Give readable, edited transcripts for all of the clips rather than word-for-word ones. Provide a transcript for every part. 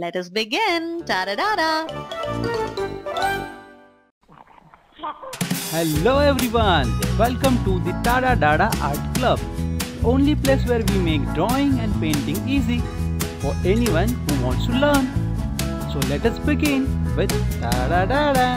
Let us begin. Tada-Dada! Hello everyone! Welcome to the Tada-Dada Art Club, only place where we make drawing and painting easy for anyone who wants to learn. So let us begin with Tada-Dada.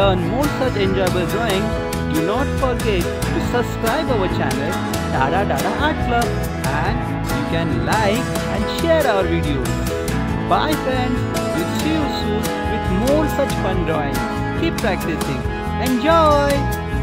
learn more such enjoyable drawings, do not forget to subscribe our channel Tada-Dada Art Club, and you can like and share our videos. Bye friends, we'll see you soon with more such fun drawings. Keep practicing. Enjoy!